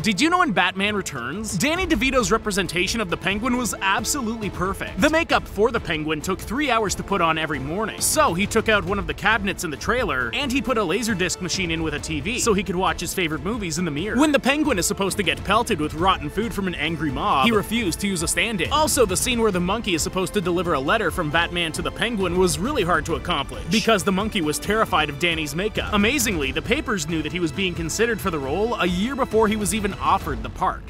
Did you know in Batman Returns, Danny DeVito's representation of the Penguin was absolutely perfect? The makeup for the Penguin took 3 hours to put on every morning, so he took out one of the cabinets in the trailer, and he put a LaserDisc machine in with a TV, so he could watch his favorite movies in the mirror. When the Penguin is supposed to get pelted with rotten food from an angry mob, he refused to use a stand-in. Also, the scene where the monkey is supposed to deliver a letter from Batman to the Penguin was really hard to accomplish, because the monkey was terrified of Danny's makeup. Amazingly, the papers knew that he was being considered for the role a year before he was even offered the part.